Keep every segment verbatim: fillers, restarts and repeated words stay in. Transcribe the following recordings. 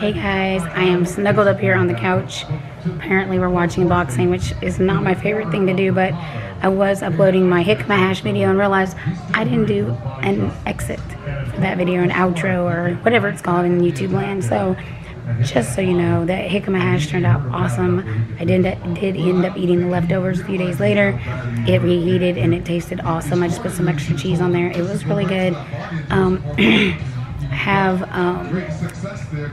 Hey guys, I am snuggled up here on the couch. Apparently we're watching boxing, which is not my favorite thing to do, but I was uploading my Jicama hash video and realized I didn't do an exit for that video, an outro or whatever it's called in YouTube land. So just so you know, that Jicama hash turned out awesome. I did, did end up eating the leftovers a few days later. It reheated and it tasted awesome. I just put some extra cheese on there. It was really good. Um, have um,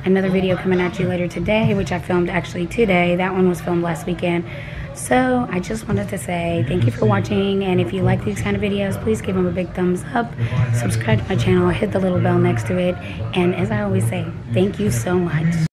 another video coming at you later today, which I filmed actually today. That one was filmed last weekend. So I just wanted to say thank you for watching, and if you like these kind of videos, please give them a big thumbs up, subscribe to my channel, hit the little bell next to it, and as I always say, thank you so much.